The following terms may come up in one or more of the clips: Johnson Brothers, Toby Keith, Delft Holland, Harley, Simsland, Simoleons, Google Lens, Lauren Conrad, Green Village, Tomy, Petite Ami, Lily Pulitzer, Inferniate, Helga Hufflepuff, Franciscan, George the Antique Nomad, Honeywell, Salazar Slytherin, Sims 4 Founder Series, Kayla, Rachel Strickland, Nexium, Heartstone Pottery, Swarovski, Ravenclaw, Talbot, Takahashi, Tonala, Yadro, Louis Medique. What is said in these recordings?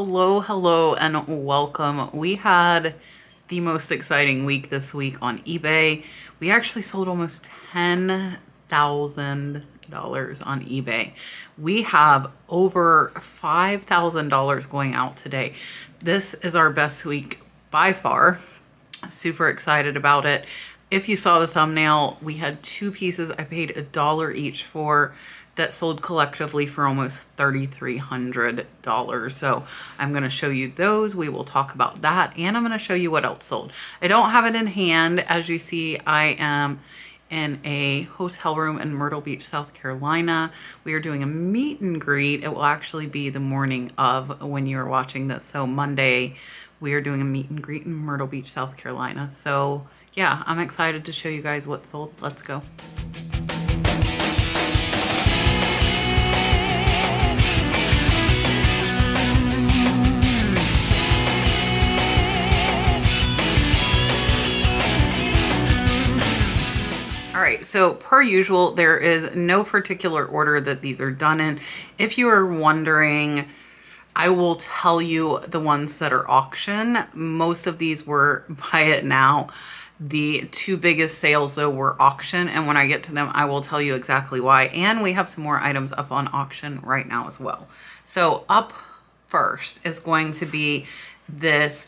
Hello, hello, and welcome. We had the most exciting week this week on eBay. We actually sold almost $10,000 on eBay. We have over $5,000 going out today. This is our best week by far. Super excited about it. If you saw the thumbnail, we had two pieces I paid $1 each for that sold collectively for almost $3,300. So I'm going to show you those. We will talk about that, and I'm going to show you what else sold. I don't have it in hand. As you see, I am in a hotel room in Myrtle Beach, South Carolina. We are doing a meet and greet. It will actually be the morning of when you are watching this. So Monday, we are doing a meet and greet in Myrtle Beach, South Carolina. So yeah, I'm excited to show you guys what sold. Let's go. So per usual, there is no particular order that these are done in. If you are wondering, I will tell you the ones that are auction. Most of these were buy it now. The two biggest sales though were auction, and when I get to them, I will tell you exactly why. And we have some more items up on auction right now as well. So up first is going to be this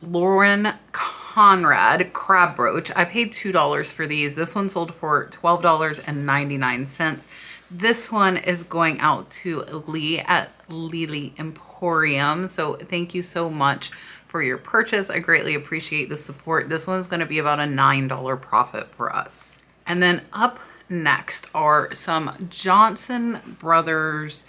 Lauren Conrad crab brooch. I paid $2 for these. This one sold for $12.99. This one is going out to Lee at Lily Emporium. So thank you so much for your purchase. I greatly appreciate the support. This one's going to be about a $9 profit for us. And then up next are some Johnson Brothers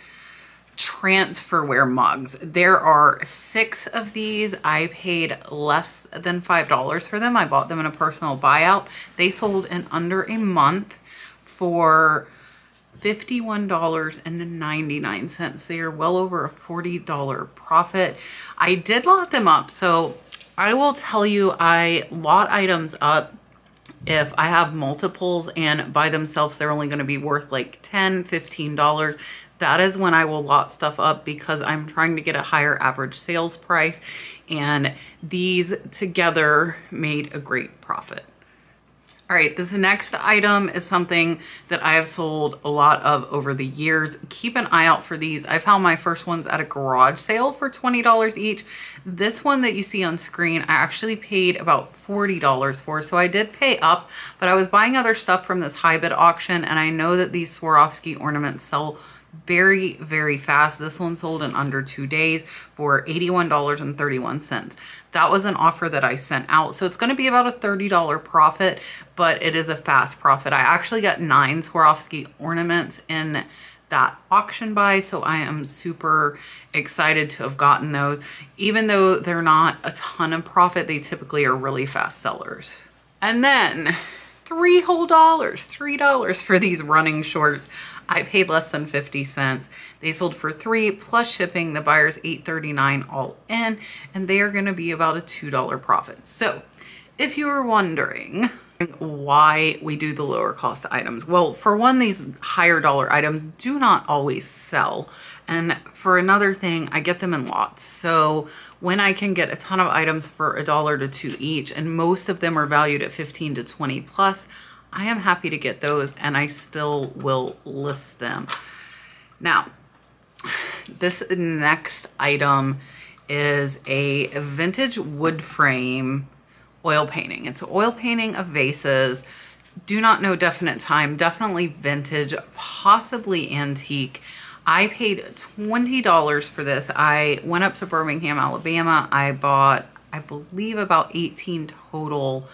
transferware mugs. There are 6 of these. I paid less than $5 for them. I bought them in a personal buyout. They sold in under a month for $51.99. They are well over a $40 profit. I did lot them up, so I will tell you I lot items up if I have multiples, and by themselves they're only going to be worth like $10, $15. That is when I will lot stuff up because I'm trying to get a higher average sales price, and these together made a great profit. All right, this next item is something that I have sold a lot of over the years. Keep an eye out for these. I found my first ones at a garage sale for $20 each. This one that you see on screen, I actually paid about $40 for, so I did pay up, but I was buying other stuff from this high bid auction, and I know that these Swarovski ornaments sell very, very fast. This one sold in under 2 days for $81.31. That was an offer that I sent out. So it's going to be about a $30 profit, but it is a fast profit. I actually got 9 Swarovski ornaments in that auction buy, so I am super excited to have gotten those. Even though they're not a ton of profit, they typically are really fast sellers. And then $3 for these running shorts. I paid less than 50 cents. They sold for $3 plus shipping. The buyer's $8.39 all in, and they are going to be about a $2 profit. So if you were wondering why we do the lower cost items, well, for one, these higher dollar items do not always sell, and for another thing, I get them in lots. So when I can get a ton of items for $1 to $2 each, and most of them are valued at 15 to 20 plus, I am happy to get those, and I still will list them. Now, this next item is a vintage wood frame oil painting. It's an oil painting of vases. Do not know definite time, definitely vintage, possibly antique. I paid $20 for this. I went up to Birmingham, Alabama. I bought, I believe, about 18 total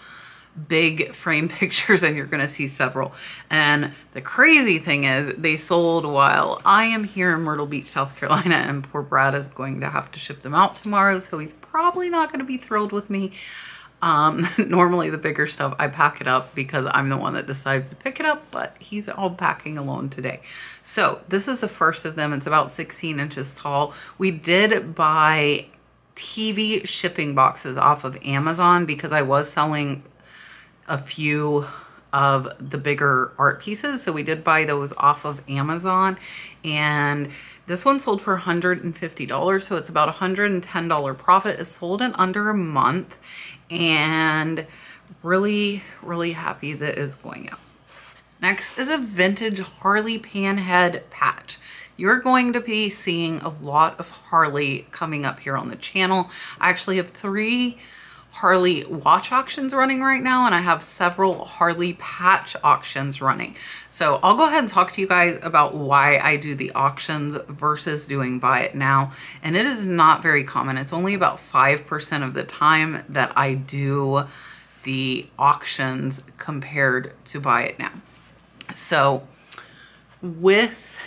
big frame pictures, and you're going to see several. And the crazy thing is they sold while I am here in Myrtle Beach, South Carolina, and poor Brad is going to have to ship them out tomorrow, so he's probably not going to be thrilled with me. Normally the bigger stuff, I pack it up because I'm the one that decides to pick it up, but he's all packing alone today. So this is the first of them. It's about 16 inches tall. We did buy TV shipping boxes off of Amazon because I was selling a few of the bigger art pieces. So we did buy those off of Amazon, and this one sold for $150. So it's about $110 profit. It's sold in under a month, and really, really happy that is going out. Next is a vintage Harley panhead patch. You're going to be seeing a lot of Harley coming up here on the channel. I actually have 3 Harley watch auctions running right now, and I have several Harley patch auctions running. So I'll go ahead and talk to you guys about why I do the auctions versus doing buy it now. And it is not very common. It's only about 5% of the time that I do the auctions compared to buy it now. So with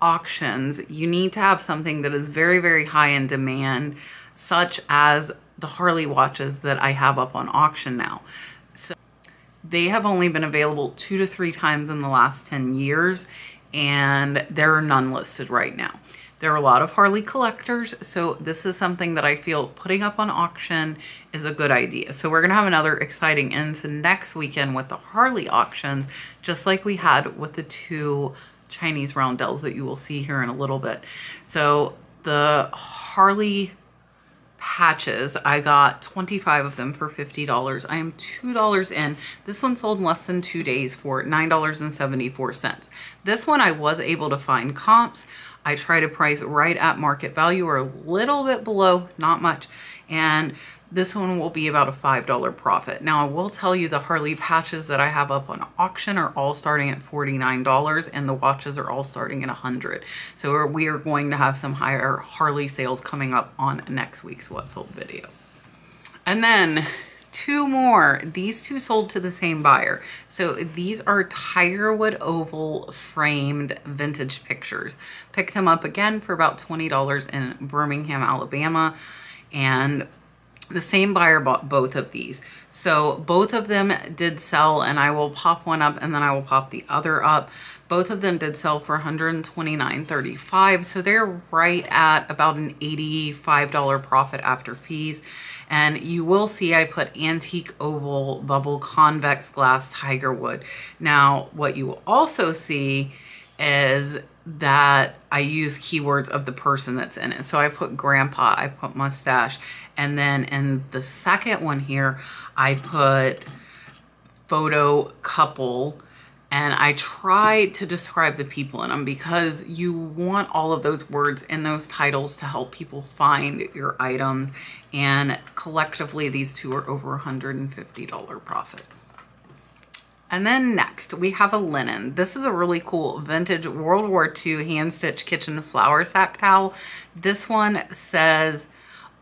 auctions, you need to have something that is very, very high in demand, such as the Harley watches that I have up on auction now. So they have only been available 2 to 3 times in the last 10 years, and there are none listed right now. There are a lot of Harley collectors, so this is something that I feel putting up on auction is a good idea. So we're gonna have another exciting end to next weekend with the Harley auctions, just like we had with the 2 Chinese roundels that you will see here in a little bit. So the Harley patches, I got 25 of them for $50. I am $2 in. This one sold in less than 2 days for $9.74. This one I was able to find comps. I try to price right at market value or a little bit below, not much. And this one will be about a $5 profit. Now, I will tell you the Harley patches that I have up on auction are all starting at $49, and the watches are all starting at $100. So we are going to have some higher Harley sales coming up on next week's What Sold video. And then 2 more. These 2 sold to the same buyer. So these are Tigerwood oval framed vintage pictures. Pick them up again for about $20 in Birmingham, Alabama. And the same buyer bought both of these. So both of them did sell, and I will pop one up and then I will pop the other up. Both of them did sell for $129.35. So they're right at about an $85 profit after fees. And you will see I put antique oval bubble convex glass Tigerwood. Now, what you will also see is that I use keywords of the person that's in it. So I put grandpa, I put mustache, and then in the second one here, I put photo couple, and I try to describe the people in them because you want all of those words in those titles to help people find your items. And collectively, these 2 are over $150 profit. And then next, we have a linen. This is a really cool vintage World War II hand-stitched kitchen flour sack towel. This one says,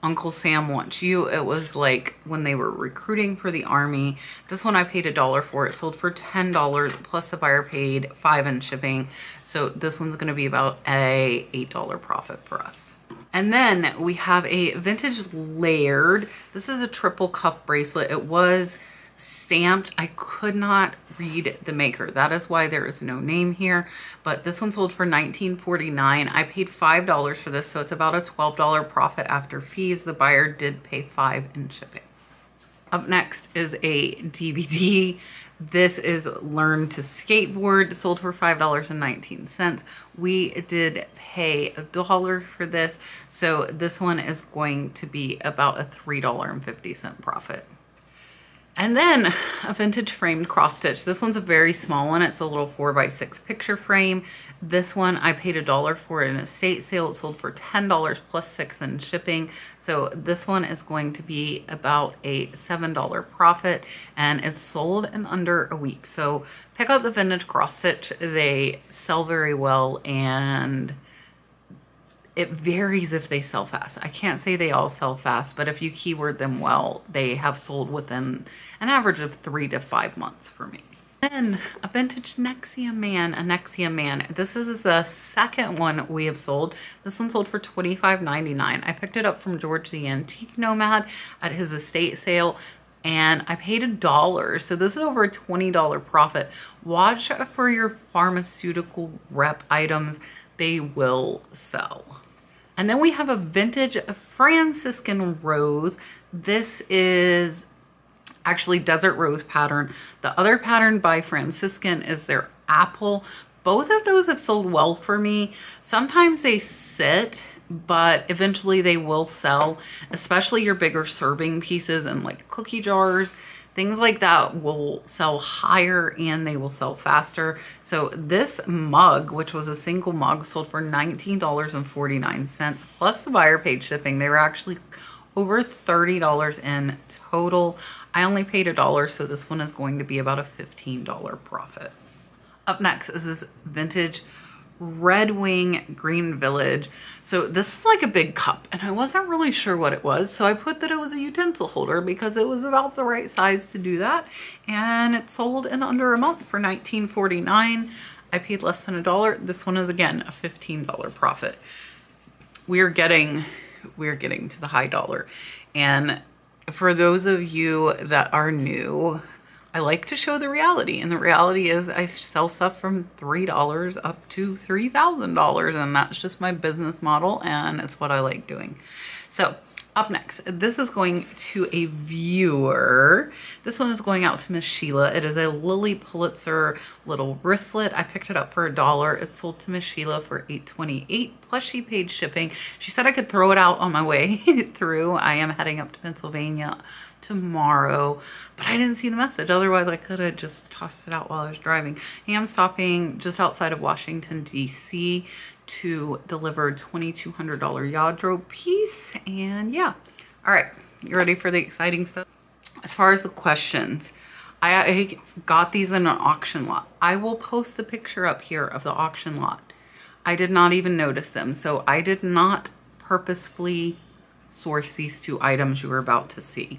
Uncle Sam wants you. It was like when they were recruiting for the army. This one I paid $1 for. It sold for $10, plus the buyer paid $5 in shipping. So this one's gonna be about a $8 profit for us. And then we have a vintage layered. This is a triple cuff bracelet. It was stamped. I could not read the maker. That is why there is no name here, but this one sold for $19.49. I paid $5 for this, so it's about a $12 profit after fees. The buyer did pay $5 in shipping. Up next is a DVD. This is Learn to Skateboard, sold for $5.19. We did pay $1 for this, so this one is going to be about a $3.50 profit. And then a vintage framed cross stitch. This one's a very small one. It's a little 4x6 picture frame. This one, I paid $1 for it in an estate sale. It sold for $10 plus $6 in shipping. So this one is going to be about a $7 profit, and it's sold in under a week. So pick up the vintage cross stitch. They sell very well, and it varies if they sell fast. I can't say they all sell fast, but if you keyword them well, they have sold within an average of 3 to 5 months for me. Then a vintage Nexium Man, a Nexium Man. This is the second one we have sold. This one sold for $25.99. I picked it up from George the Antique Nomad at his estate sale, and I paid $1. So this is over a $20 profit. Watch for your pharmaceutical rep items. They will sell. And then we have a vintage Franciscan rose. This is actually Desert Rose pattern. The other pattern by Franciscan is their Apple. Both of those have sold well for me. Sometimes they sit, but eventually they will sell, especially your bigger serving pieces and like cookie jars. Things like that will sell higher and they will sell faster. So this mug, which was a single mug, sold for $19.49 plus the buyer paid shipping. They were actually over $30 in total. I only paid $1, so this one is going to be about a $15 profit. Up next is this vintage Red Wing Green Village. So this is like a big cup and I wasn't really sure what it was, so I put that it was a utensil holder because it was about the right size to do that, and it sold in under a month for $19.49. I paid less than $1. This one is again a $15 profit. We're getting to the high dollar. And for those of you that are new, I like to show the reality, and the reality is I sell stuff from $3 up to $3,000, and that's just my business model, and it's what I like doing. So up next, this is going to a viewer. This one is going out to Miss Sheila. It is a Lily Pulitzer little wristlet. I picked it up for $1. It sold to Miss Sheila for $8.28 plus she paid shipping. She said I could throw it out on my way through. I am heading up to Pennsylvania tomorrow, but I didn't see the message. Otherwise I could have just tossed it out while I was driving. And I'm stopping just outside of Washington DC to deliver $2,200 Yadro piece. And yeah, all right, you ready for the exciting stuff? As far as the questions, I got these in an auction lot. I will post the picture up here of the auction lot. I did not even notice them, so I did not purposefully source these two items you are about to see.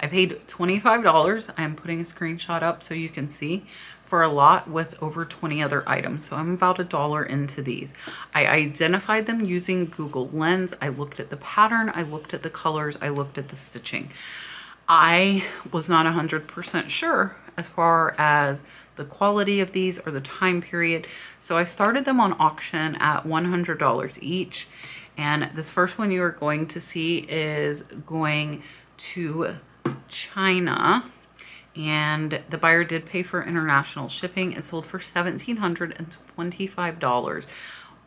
I paid $25. I'm putting a screenshot up so you can see, for a lot with over 20 other items. So I'm about $1 into these. I identified them using Google Lens. I looked at the pattern, I looked at the colors, I looked at the stitching. I was not 100% sure as far as the quality of these or the time period. So I started them on auction at $100 each. And this first one you are going to see is going to China, and the buyer did pay for international shipping. It sold for $1,725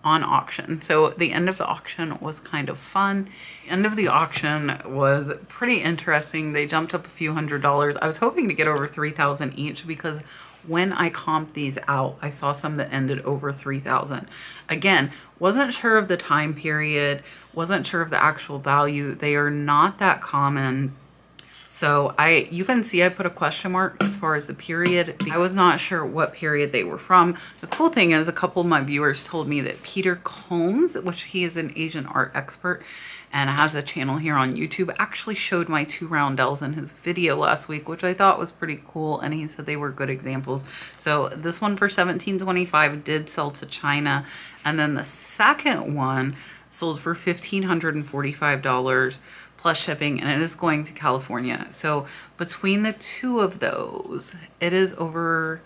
on auction. So the end of the auction was kind of fun. The end of the auction was pretty interesting. They jumped up a few $100s. I was hoping to get over 3,000 each, because when I comped these out, I saw some that ended over 3,000. Again, wasn't sure of the time period, wasn't sure of the actual value. They are not that common. So you can see I put a question mark as far as the period. I was not sure what period they were from. The cool thing is a couple of my viewers told me that Peter Combs, which he is an Asian art expert and has a channel here on YouTube, actually showed my two roundels in his video last week, which I thought was pretty cool. And he said they were good examples. So this one for $1,725 did sell to China. And then the second one sold for $1,545 plus shipping, and it is going to California. So between the two of those, it is over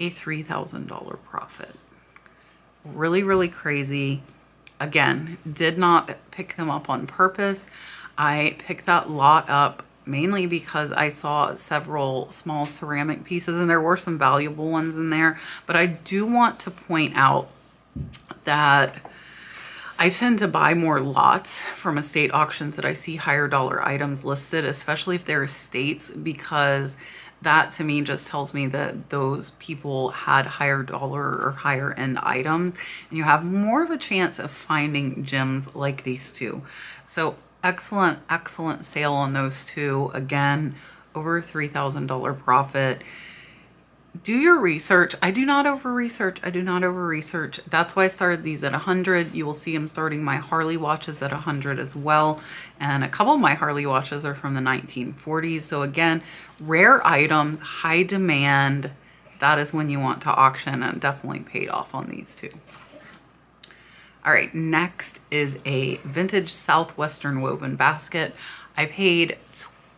a $3,000 profit. Really, really crazy. Again, did not pick them up on purpose. I picked that lot up mainly because I saw several small ceramic pieces, and there were some valuable ones in there. But I do want to point out that I tend to buy more lots from estate auctions that I see higher dollar items listed, especially if they're estates, because that to me just tells me that those people had higher dollar or higher end items, and you have more of a chance of finding gems like these two. So excellent, excellent sale on those two. Again, over $3,000 profit. Do your research. I do not over research. I do not over research. That's why I started these at 100. You will see I'm starting my Harley watches at 100 as well. And a couple of my Harley watches are from the 1940s. So again, rare items, high demand. That is when you want to auction, and definitely paid off on these two. All right, next is a vintage Southwestern woven basket. I paid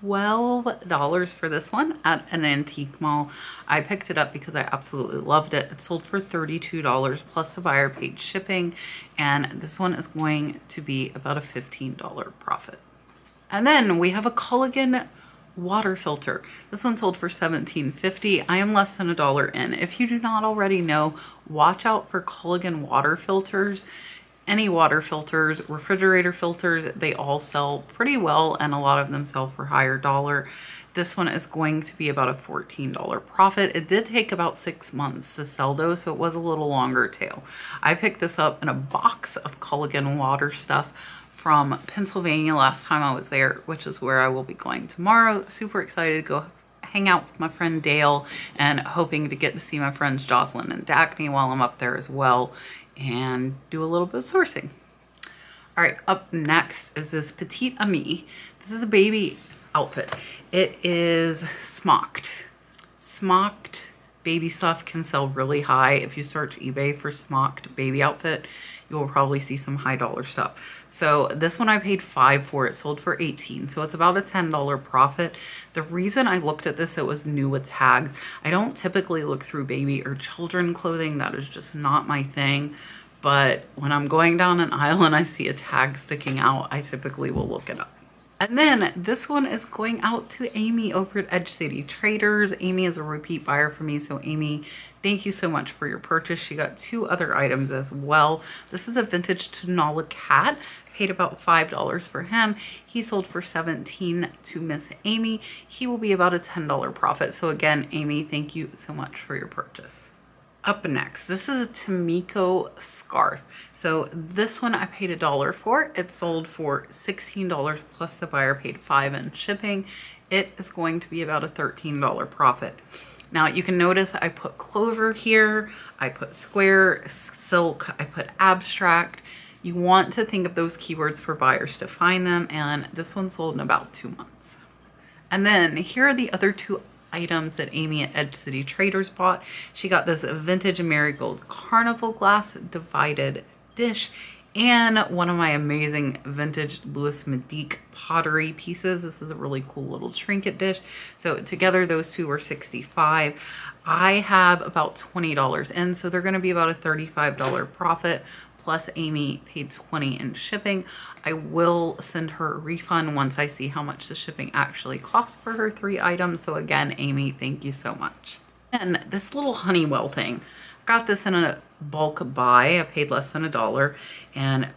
$12 for this one at an antique mall. I picked it up because I absolutely loved it. It sold for $32 plus the buyer paid shipping, and this one is going to be about a $15 profit. And then we have a Culligan water filter. This one sold for $17.50. I am less than $1 in. If you do not already know, watch out for Culligan water filters. Any water filters, refrigerator filters, they all sell pretty well, and a lot of them sell for higher dollar. This one is going to be about a $14 profit. It did take about 6 months to sell though, so it was a little longer tail. I picked this up in a box of Culligan water stuff from Pennsylvania last time I was there, which is where I will be going tomorrow. Super excited to go hang out with my friend Dale, and hoping to get to see my friends Jocelyn and Dacne while I'm up there as well, and do a little bit of sourcing. All right, up next is this Petite Ami. This is a baby outfit. It is smocked. Smocked baby stuff can sell really high. If you search eBay for smocked baby outfit, you will probably see some high dollar stuff. So this one I paid $5 for. It sold for $18, so it's about a $10 profit. The reason I looked at this, it was new with tags. I don't typically look through baby or children clothing. That is just not my thing. But when I'm going down an aisle and I see a tag sticking out, I typically will look it up. And then this one is going out to Amy over at Edge City Traders. Amy is a repeat buyer for me, so Amy, thank you so much for your purchase. She got two other items as well. This is a vintage Tonala cat. Paid about $5 for him. He sold for $17 to Miss Amy. He will be about a $10 profit. So again, Amy, thank you so much for your purchase. Up next, this is a Tamiko scarf. So this one I paid $1 for. It sold for $16 plus the buyer paid $5 in shipping. It is going to be about a $13 profit. Now you can notice I put clover here, I put square, silk, I put abstract. You want to think of those keywords for buyers to find them, and this one sold in about 2 months. And then here are the other two items that Amy at Edge City Traders bought. She got this vintage marigold carnival glass divided dish and one of my amazing vintage Louis Medique pottery pieces. This is a really cool little trinket dish. So together those two were $65. I have about $20 in, so they're going to be about a $35 profit. Plus Amy paid $20 in shipping. I will send her a refund once I see how much the shipping actually costs for her three items. So again, Amy, thank you so much. And this little Honeywell thing, got this in a bulk buy. I paid less than $1, and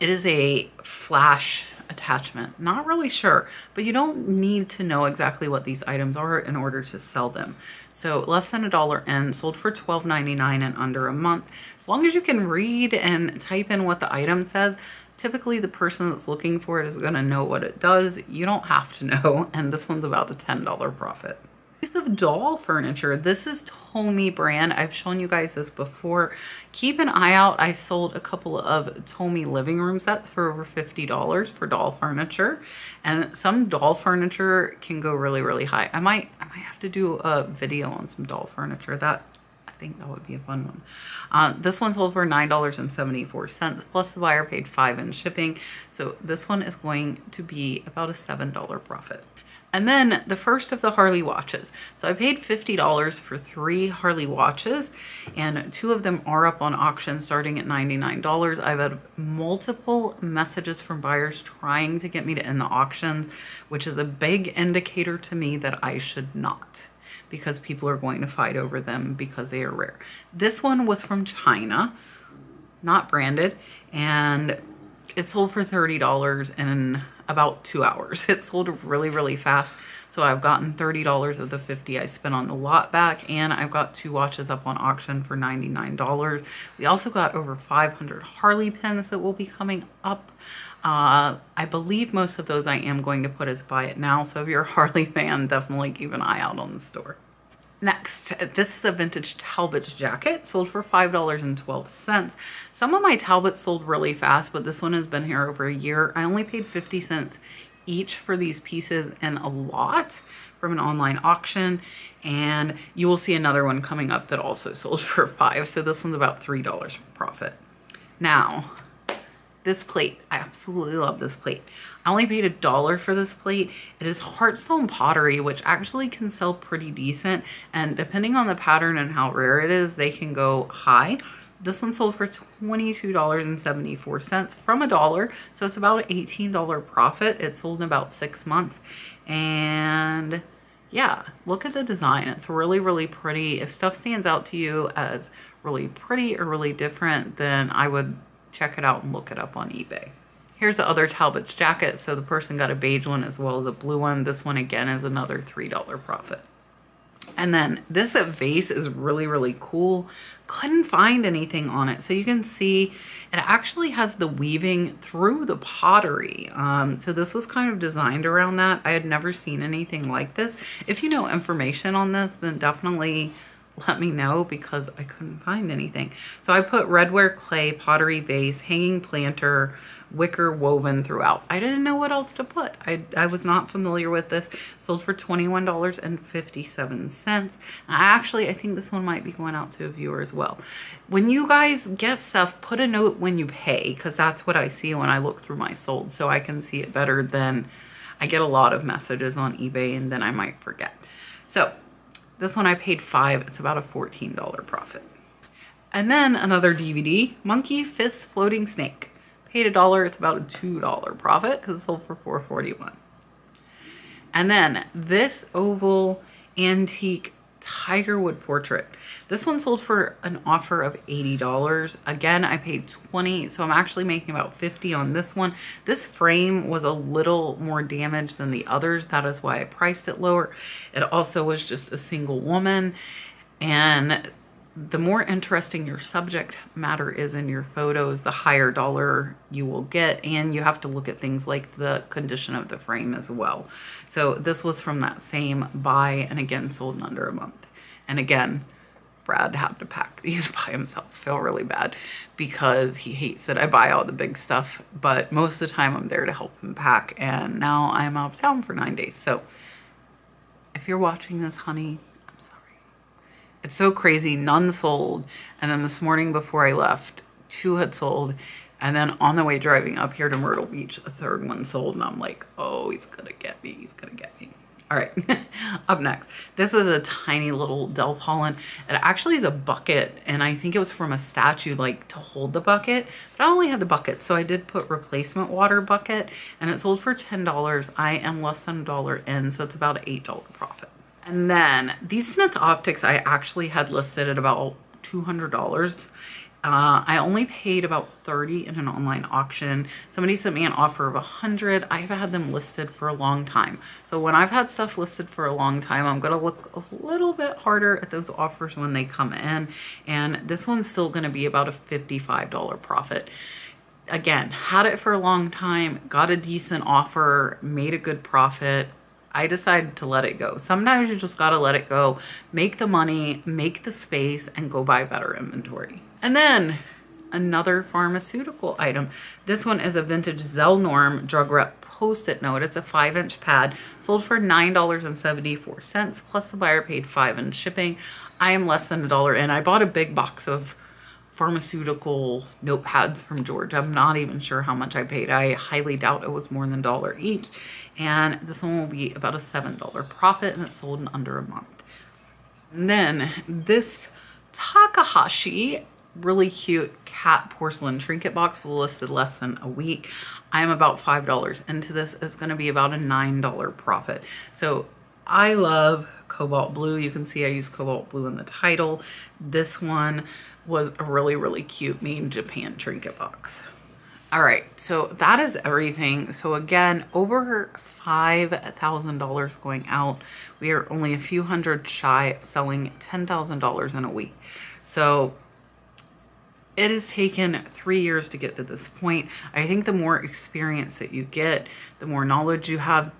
it is a flash attachment. Not really sure, but you don't need to know exactly what these items are in order to sell them. So less than $1 in, sold for $12.99 and under a month. As long as you can read and type in what the item says, typically the person that's looking for it is going to know what it does. You don't have to know, and this one's about a $10 profit. Piece of doll furniture. This is Tomy brand. I've shown you guys this before. Keep an eye out. I sold a couple of Tomy living room sets for over $50 for doll furniture, and some doll furniture can go really, really high. I might have to do a video on some doll furniture. That I think that would be a fun one. This one sold for $9.74 plus the buyer paid $5 in shipping. So this one is going to be about a $7 profit. And then the first of the Harley watches. So I paid $50 for three Harley watches, and two of them are up on auction starting at $99. I've had multiple messages from buyers trying to get me to end the auctions, which is a big indicator to me that I should not, because people are going to fight over them because they are rare. This one was from China, not branded, and it sold for $30 in about 2 hours. It sold really, really fast. So I've gotten $30 of the $50 I spent on the lot back, and I've got two watches up on auction for $99. We also got over 500 Harley pins that will be coming up. I believe most of those I am going to put as buy it now. So if you're a Harley fan, definitely keep an eye out on the store. Next, this is a vintage Talbot jacket, sold for $5.12. Some of my Talbots sold really fast, but this one has been here over a year. I only paid 50 cents each for these pieces, and a lot from an online auction. And you will see another one coming up that also sold for $5. So this one's about $3 profit. Now, this plate, I absolutely love this plate. I only paid $1 for this plate. It is Heartstone Pottery, which actually can sell pretty decent, and depending on the pattern and how rare it is, they can go high. This one sold for $22.74 from $1, so it's about an $18 profit. It sold in about 6 months. And yeah, look at the design. It's really, really pretty. If stuff stands out to you as really pretty or really different, then I would check it out and look it up on eBay. Here's the other Talbot's jacket. So the person got a beige one as well as a blue one. This one again is another $3 profit. And then this vase is really, really cool. Couldn't find anything on it. So you can see it actually has the weaving through the pottery. So this was kind of designed around that. I had never seen anything like this. If you know information on this, then definitely let me know, because I couldn't find anything. So I put redware clay, pottery vase, hanging planter, wicker woven throughout. I didn't know what else to put. I was not familiar with this. Sold for $21.57. Actually, I think this one might be going out to a viewer as well. When you guys get stuff, put a note when you pay, because that's what I see when I look through my sold, so I can see it better than I get a lot of messages on eBay and then I might forget. So this one I paid $5. It's about a $14 profit. And then another DVD, Monkey Fist Floating Snake. Paid $1. It's about a $2 profit because it sold for $4.41. And then this oval antique Tigerwood portrait. This one sold for an offer of $80. Again, I paid $20, so I'm actually making about $50 on this one. This frame was a little more damaged than the others. That is why I priced it lower. It also was just a single woman, and the more interesting your subject matter is in your photos, the higher dollar you will get. And you have to look at things like the condition of the frame as well. So this was from that same buy, and again sold in under a month. And again, Brad had to pack these by himself. I feel really bad because he hates that I buy all the big stuff, but most of the time I'm there to help him pack, and now I'm out of town for 9 days. So if you're watching this, honey, it's so crazy. None sold. And then this morning before I left, 2 had sold. And then on the way driving up here to Myrtle Beach, a 3rd one sold. And I'm like, oh, he's going to get me. He's going to get me. All right. Up next, this is a tiny little Delft Holland. It actually is a bucket. And I think it was from a statue, like to hold the bucket. But I only had the bucket, so I did put replacement water bucket. And it sold for $10. I am less than $1 in, so it's about an $8 profit. And then these Smith Optics I actually had listed at about $200. I only paid about $30 in an online auction. Somebody sent me an offer of $100. I've had them listed for a long time. So when I've had stuff listed for a long time, I'm going to look a little bit harder at those offers when they come in. And this one's still going to be about a $55 profit. Again, had it for a long time, got a decent offer, made a good profit. I decided to let it go. Sometimes you just gotta let it go, make the money, make the space, and go buy better inventory. And then another pharmaceutical item. This one is a vintage Zelnorm drug rep post-it note. It's a 5-inch pad, sold for $9.74, plus the buyer paid $5 in shipping. I am less than $1 in. I bought a big box of pharmaceutical notepads from George. I'm not even sure how much I paid. I highly doubt it was more than $1 each. And this one will be about a $7 profit, and it sold in under a month. And then this Takahashi really cute cat porcelain trinket box was listed less than a week. I'm about $5 into this. It's going to be about a $9 profit. So I love cobalt blue. You can see I use cobalt blue in the title. This one was a really, really cute made Japan trinket box. All right, so that is everything. So again, over $5,000 going out. We are only a few hundred shy of selling $10,000 in a week. So it has taken 3 years to get to this point. I think the more experience that you get, the more knowledge you have,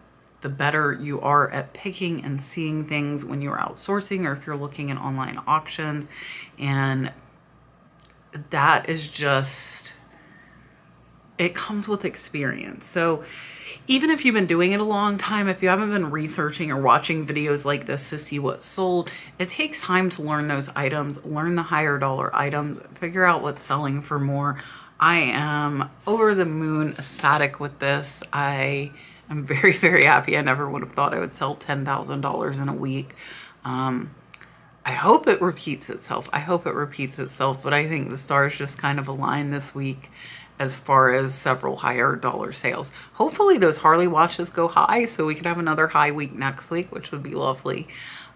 the better you are at picking and seeing things when you're outsourcing or if you're looking at online auctions. And that is just, it comes with experience. So even if you've been doing it a long time, if you haven't been researching or watching videos like this to see what's sold, it takes time to learn those items, learn the higher dollar items, figure out what's selling for more. I am over the moon ecstatic with this. I'm very, very happy. I never would have thought I would sell $10,000 in a week. I hope it repeats itself. I hope it repeats itself, but I think the stars just kind of align this week as far as several higher dollar sales. Hopefully those Harley watches go high so we could have another high week next week, which would be lovely.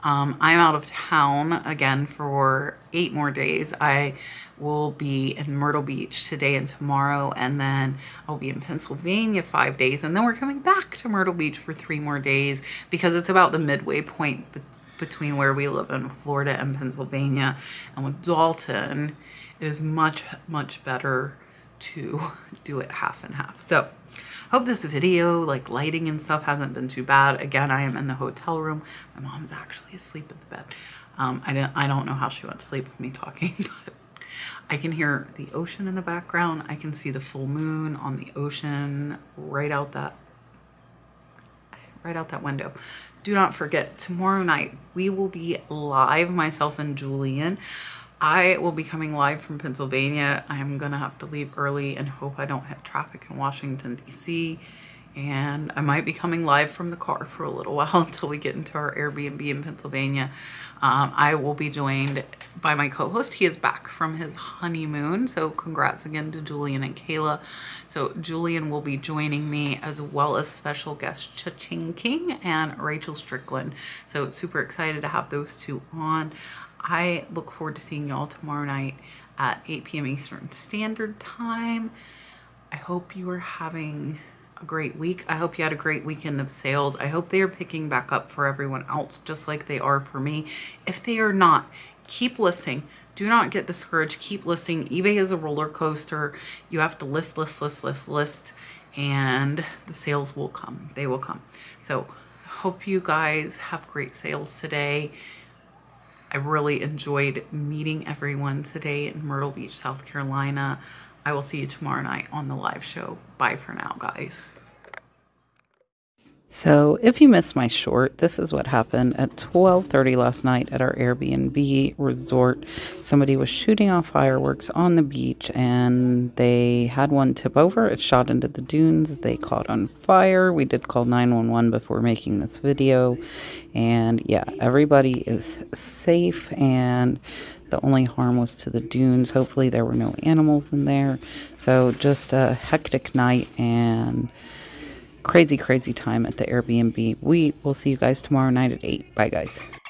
I'm out of town again for 8 more days. I will be in Myrtle Beach today and tomorrow, and then I'll be in Pennsylvania 5 days, and then we're coming back to Myrtle Beach for 3 more days because it's about the midway point between where we live in Florida and Pennsylvania. And with Dalton, it is much, much better to do it half and half. So hope this video, like lighting and stuff, hasn't been too bad. Again, I am in the hotel room. My mom's actually asleep at the bed. I don't know how she went to sleep with me talking, but I can hear the ocean in the background. I can see the full moon on the ocean right out that window. Do not forget, tomorrow night we will be live, myself and Julian. I will be coming live from Pennsylvania. I'm gonna have to leave early and hope I don't hit traffic in Washington, D.C. And I might be coming live from the car for a little while until we get into our Airbnb in Pennsylvania. I will be joined by my co-host. He is back from his honeymoon. So congrats again to Julian and Kayla. So Julian will be joining me, as well as special guests Cha-ching King and Rachel Strickland. So super excited to have those two on. I look forward to seeing y'all tomorrow night at 8 p.m. Eastern Standard Time. I hope you are having a great week. I hope you had a great weekend of sales. I hope they are picking back up for everyone else, just like they are for me. If they are not, keep listing. Do not get discouraged. Keep listing. eBay is a roller coaster. You have to list, list, list, list, list, and the sales will come. They will come. So hope you guys have great sales today. I really enjoyed meeting everyone today in Myrtle Beach, South Carolina. I will see you tomorrow night on the live show. Bye for now, guys. So if you missed my short, this is what happened at 12:30 last night at our Airbnb resort. Somebody was shooting off fireworks on the beach, and they had one tip over. It shot into the dunes. They caught on fire. We did call 911 before making this video. And yeah, everybody is safe, and the only harm was to the dunes. Hopefully there were no animals in there. So just a hectic night and crazy, crazy time at the Airbnb. We will see you guys tomorrow night at 8. Bye, guys.